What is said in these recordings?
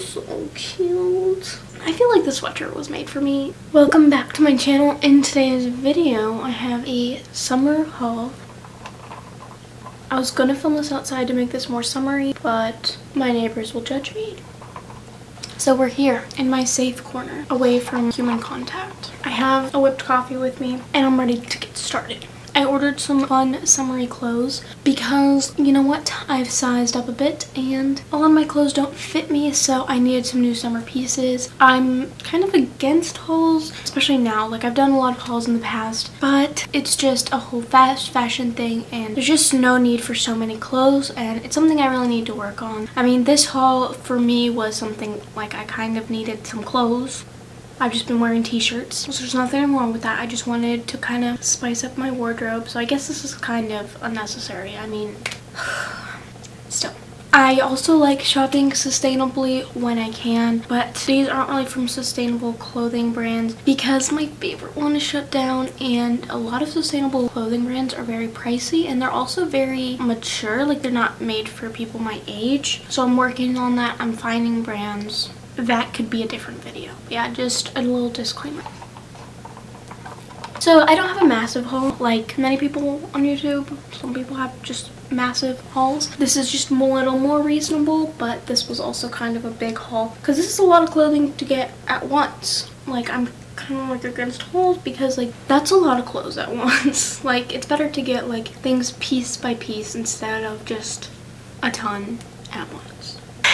so cute. I feel like the sweatshirt was made for me. Welcome back to my channel. In today's video, I have a summer haul. I was gonna film this outside to make this more summery, but my neighbors will judge me. So we're here in my safe corner, away from human contact. I have a whipped coffee with me, and I'm ready to get started. I ordered some fun summery clothes because, you know what, I've sized up a bit and a lot of my clothes don't fit me, so I needed some new summer pieces. I'm kind of against hauls, especially now. Like, I've done a lot of hauls in the past, but it's just a whole fast fashion thing and there's just no need for so many clothes, and it's something I really need to work on. I mean, this haul for me was something like I kind of needed some clothes. I've just been wearing t-shirts, so there's nothing wrong with that. I just wanted to kind of spice up my wardrobe, so I guess this is kind of unnecessary. I mean, still. I also like shopping sustainably when I can, but these aren't really from sustainable clothing brands because my favorite one is shut down, and a lot of sustainable clothing brands are very pricey and they're also very mature. Like, they're not made for people my age, so I'm working on that. I'm finding brands. That could be a different video. Yeah, just a little disclaimer. So I don't have a massive haul like many people on YouTube. Some people have just massive hauls. This is just a little more reasonable, but this was also kind of a big haul because this is a lot of clothing to get at once. Like, I'm kind of like against hauls because, like, that's a lot of clothes at once. Like, it's better to get like things piece by piece instead of just a ton at once.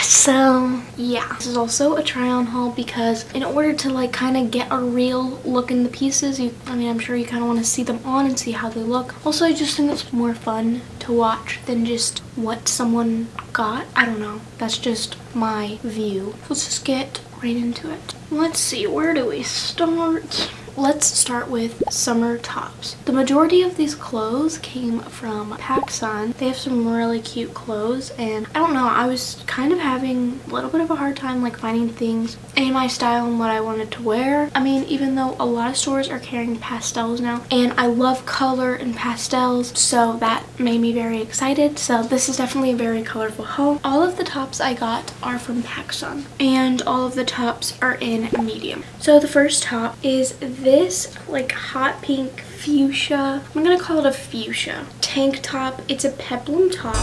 So yeah, this is also a try on haul because in order to like kind of get a real look in the pieces, I'm sure you kind of want to see them on and see how they look. Also, I just think it's more fun to watch than just what someone got. I don't know, that's just my view. Let's just get right into it. Let's see, where do we start? Let's start with summer tops. The majority of these clothes came from PacSun. They have some really cute clothes, and I don't know, I was kind of having a little bit of a hard time like finding things in my style and what I wanted to wear. I mean, even though a lot of stores are carrying pastels now, and I love color and pastels, so that made me very excited. So this is definitely a very colorful haul. All of the tops I got are from PacSun, and all of the tops are in medium. So the first top is this like hot pink fuchsia, I'm gonna call it a fuchsia tank top. It's a peplum top.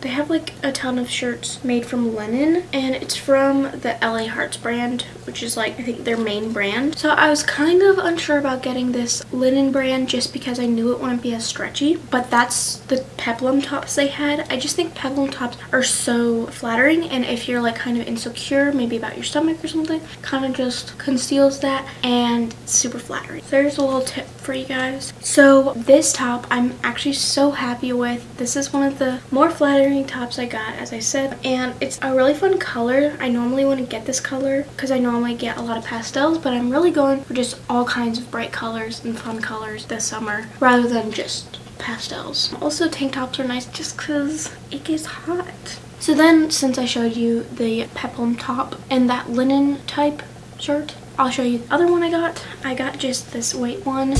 They have like a ton of shirts made from linen, and it's from the LA Hearts brand, which is like I think their main brand. So I was kind of unsure about getting this linen brand just because I knew it wouldn't be as stretchy, but that's the peplum tops they had. I just think peplum tops are so flattering, and if you're like kind of insecure maybe about your stomach or something, kind of just conceals that, and it's super flattering. There's a little tip for you guys. So this top I'm actually so happy with. This is one of the more flattering tops I got, as I said, and it's a really fun color. I normally wouldn't get this color because I normally get a lot of pastels, but I'm really going for just all kinds of bright colors and fun colors this summer rather than just pastels. Also, tank tops are nice just because it gets hot. So then, since I showed you the peplum top and that linen type shirt, I'll show you the other one I got. I got just this white one.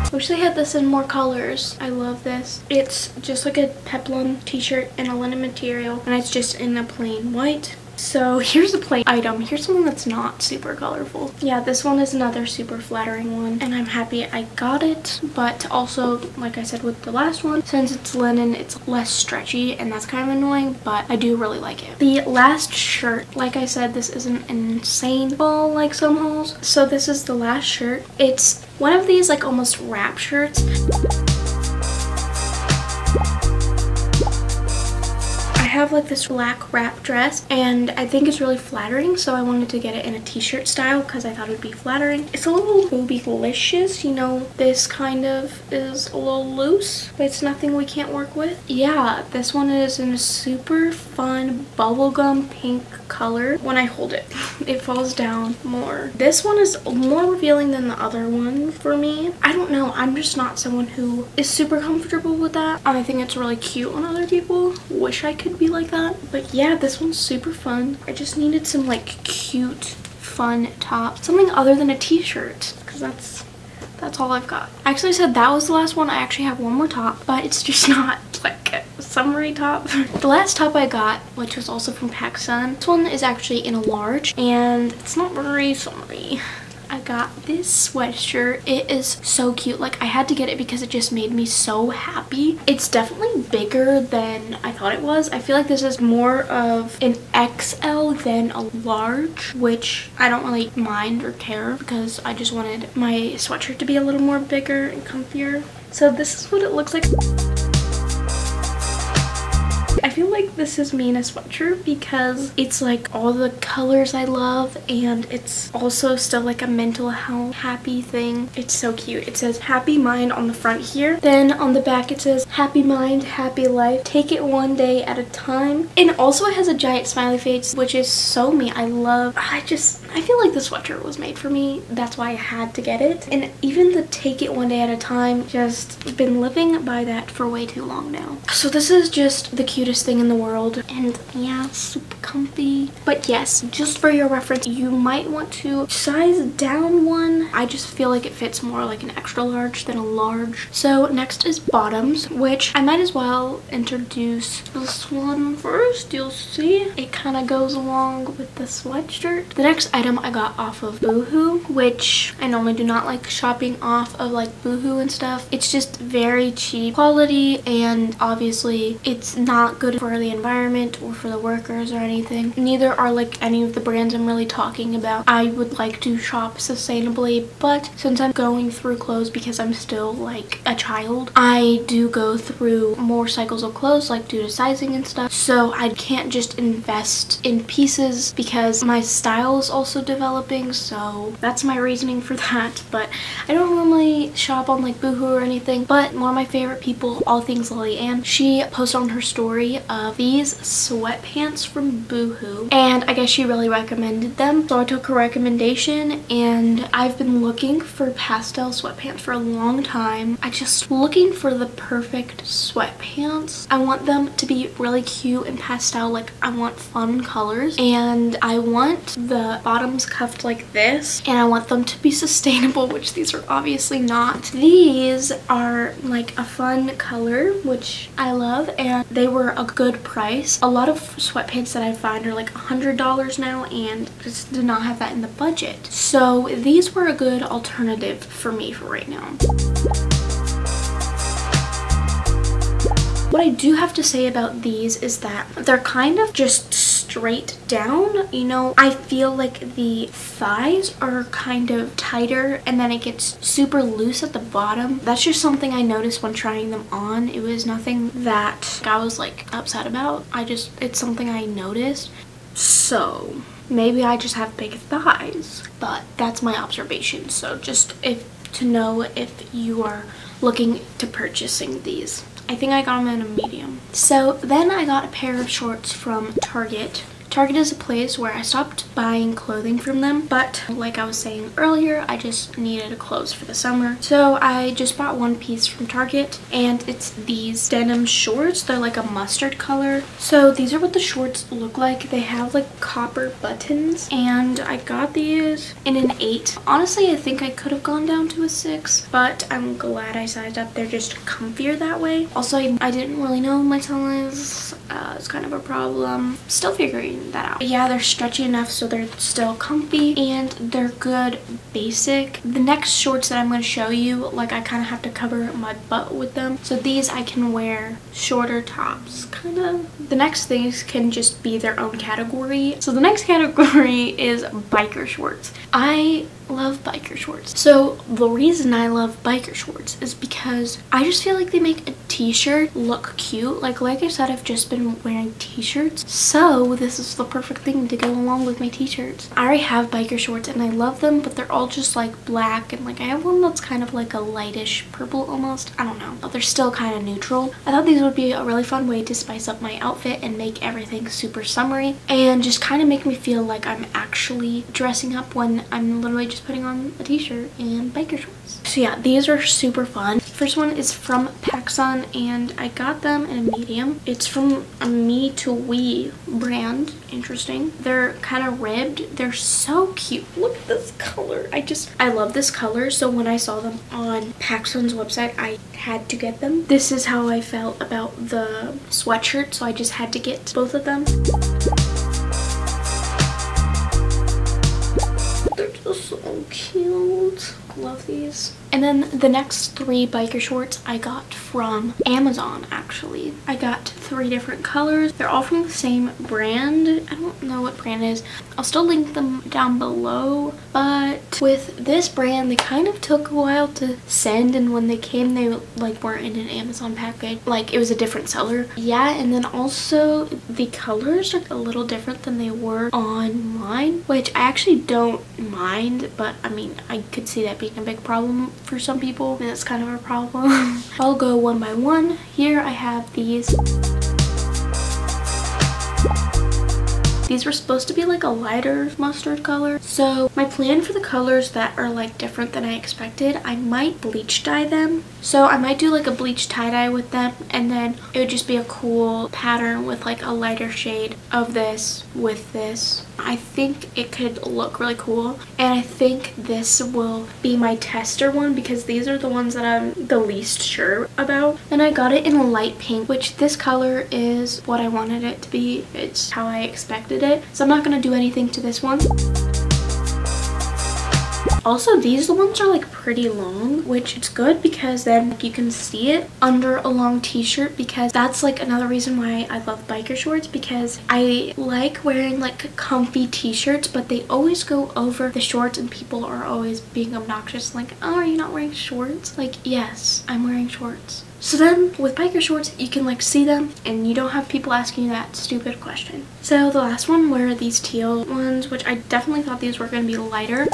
I wish they had this in more colors. I love this. It's just like a peplum t-shirt in a linen material, and it's just in a plain white. So here's a plain item. Here's something that's not super colorful. Yeah, this one is another super flattering one, and I'm happy I got it. But also, like I said with the last one, since it's linen, it's less stretchy, and that's kind of annoying, but I do really like it. The last shirt, like I said, this is an insane haul like some hauls. So this is the last shirt. It's one of these like almost wrap shirts. I have like this black wrap dress, and I think it's really flattering, so I wanted to get it in a t-shirt style because I thought it would be flattering. It's a little booby-licious, you know, this kind of is a little loose, but it's nothing we can't work with. Yeah, this one is in a super fun bubblegum pink color. When I hold it, it falls down more. This one is more revealing than the other one for me. I don't know, I'm just not someone who is super comfortable with that. I think it's really cute on other people. Wish I could be like that, but yeah, this one's super fun. I just needed some like cute fun top, something other than a t-shirt. because that's all I've got. I actually said that was the last one. I actually have one more top, but it's just not like a summery top. The last top I got, which was also from PacSun, this one is actually in a large and it's not very summery. I got this sweatshirt. It is so cute. Like, I had to get it because it just made me so happy. It's definitely bigger than I thought it was. I feel like this is more of an XL than a large, which I don't really mind or care because I just wanted my sweatshirt to be a little more bigger and comfier. So this is what it looks like. I feel like this is me in a sweatshirt because it's like all the colors I love, and it's also still like a mental health happy thing. It's so cute. It says happy mind on the front here. Then on the back it says happy mind, happy life. Take it one day at a time. And also it has a giant smiley face, which is so me. I feel like the sweatshirt was made for me. That's why I had to get it. And even the take it one day at a time, just been living by that for way too long now. So this is just the cutest thing in the world, and yeah, super comfy. But yes, just for your reference, you might want to size down one. I just feel like it fits more like an extra large than a large. So next is bottoms, which I might as well introduce this one first. You'll see it kind of goes along with the sweatshirt. The next item I got off of Boohoo, which I normally do not like shopping off of like Boohoo and stuff. It's just very cheap quality, and obviously it's not good for the environment or for the workers or anything. Neither are like any of the brands I'm really talking about. I would like to shop sustainably, but since I'm going through clothes because I'm still like a child, I do go through more cycles of clothes like due to sizing and stuff. So I can't just invest in pieces because my style is also developing. So that's my reasoning for that. But I don't normally shop on like Boohoo or anything, but one of my favorite people, All Things Lily Ann, she posted on her story of these sweatpants from Boohoo, and I guess she really recommended them, so I took her recommendation. And I've been looking for pastel sweatpants for a long time. I just looking for the perfect sweatpants. I want them to be really cute and pastel, like I want fun colors, and I want the bottoms cuffed like this, and I want them to be sustainable, which these are obviously not. These are like a fun color, which I love, and they were a good price. A lot of sweatpants that I find are like $100 now, and just did not have that in the budget. So these were a good alternative for me for right now. What I do have to say about these is that they're kind of just straight down, you know. I feel like the thighs are kind of tighter, and then it gets super loose at the bottom. That's just something I noticed when trying them on. It was nothing that I was like upset about. It's something I noticed. So maybe I just have big thighs, but that's my observation. So just to know if you are looking to purchasing these. I think I got them in a medium. So then I got a pair of shorts from Target. Target is a place where I stopped buying clothing from them, but like I was saying earlier, I just needed clothes for the summer. So I just bought one piece from Target, and it's these denim shorts. They're like a mustard color. So these are what the shorts look like. They have like copper buttons, and I got these in an 8. Honestly, I think I could have gone down to a 6, but I'm glad I sized up. They're just comfier that way. Also, I didn't really know my size. It's kind of a problem. Still figuring that out. Yeah, they're stretchy enough so they're still comfy, and they're good basic. The next shorts that I'm going to show you, like I kind of have to cover my butt with them, so these I can wear shorter tops kind of. The next things can just be their own category. So the next category is biker shorts. I love biker shorts. So the reason I love biker shorts is because I just feel like they make a t-shirt look cute. Like I said, I've just been wearing t-shirts, so this is the perfect thing to go along with my t-shirts. I already have biker shorts and I love them, but they're all just like black, and like I have one that's kind of like a lightish purple almost. I don't know, but they're still kind of neutral. I thought these would be a really fun way to spice up my outfit and make everything super summery and just kind of make me feel like I'm actually dressing up when I'm literally just putting on a t-shirt and biker shorts. So yeah, these are super fun. First one is from PacSun. PacSun, and I got them in a medium. It's from a me-to-we brand. Interesting. They're kind of ribbed. They're so cute. Look at this color. I love this color, so when I saw them on PacSun's website, I had to get them. This is how I felt about the sweatshirt, so I just had to get both of them. They're just so cute. Love these. And then the next three biker shorts I got from Amazon, actually. I got three different colors. They're all from the same brand. I don't know what brand it is. I'll still link them down below. But with this brand, they kind of took a while to send, and when they came, they like weren't in an Amazon package. Like, it was a different seller. Yeah, and then also the colors are a little different than they were online, which I actually don't mind, but I mean, I could see that being a big problem for some people, and it's kind of a problem. I'll go one by one. Here I have these. These were supposed to be like a lighter mustard color. So my plan for the colors that are like different than I expected, I might bleach dye them. So I might do like a bleach tie-dye with them, and then it would just be a cool pattern with like a lighter shade of this with this. I think it could look really cool, and I think this will be my tester one because these are the ones that I'm the least sure about. And I got it in a light pink, which this color is what I wanted it to be. It's how I expected it, so I'm not going to do anything to this one. Also, these ones are like pretty long, which it's good because then you can see it under a long t-shirt, because that's like another reason why I love biker shorts, because I like wearing like comfy t-shirts, but they always go over the shorts, and people are always being obnoxious like, oh, are you not wearing shorts? Like, yes, I'm wearing shorts. So then with biker shorts, you can like see them and you don't have people asking you that stupid question. So the last one were these teal ones, which I definitely thought these were going to be lighter.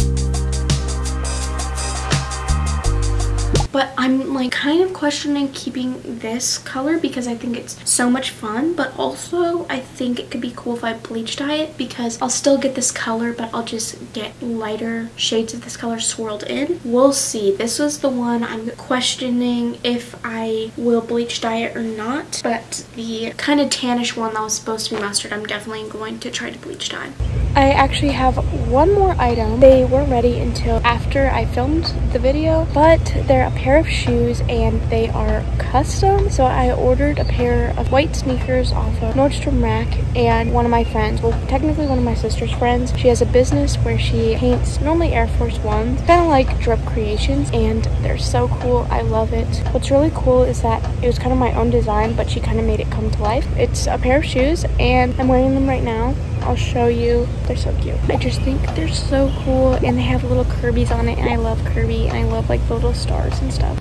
But I'm like kind of questioning keeping this color because I think it's so much fun, but also I think it could be cool if I bleach dye it, because I'll still get this color, but I'll just get lighter shades of this color swirled in. We'll see. This was the one I'm questioning if I will bleach dye it or not, but the kind of tannish one that was supposed to be mustard, I'm definitely going to try to bleach dye. I actually have one more item. They weren't ready until after I filmed the video, but they're a pair of shoes and they are custom. So I ordered a pair of white sneakers off of Nordstrom Rack, and one of my friends, well, technically one of my sister's friends, she has a business where she paints normally Air Force Ones, kind of like drip creations, and they're so cool. I love it. What's really cool is that it was kind of my own design, but she kind of made it come to life. It's a pair of shoes and I'm wearing them right now. I'll show you. They're so cute. I just think they're so cool, and they have little Kirbys on it, and I love Kirby, and I love like the little stars and stuff.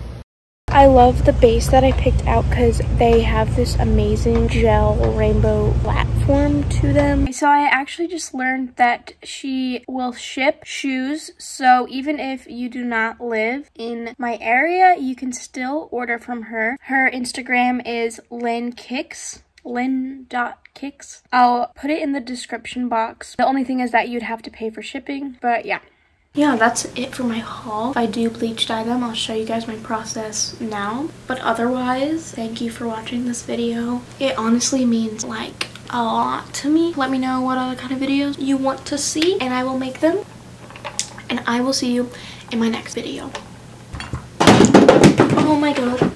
I love the base that I picked out because they have this amazing gel rainbow platform to them. So I actually just learned that she will ship shoes, so even if you do not live in my area, you can still order from her. Her Instagram is lynnkicks. lynn.kicks. I'll put it in the description box. The only thing is that you'd have to pay for shipping, but yeah, that's it for my haul. If I do bleach dye them, I'll show you guys my process now, but otherwise, thank you for watching this video. It honestly means like a lot to me. Let me know what other kind of videos you want to see, and I will make them, and I will see you in my next video. Oh my god.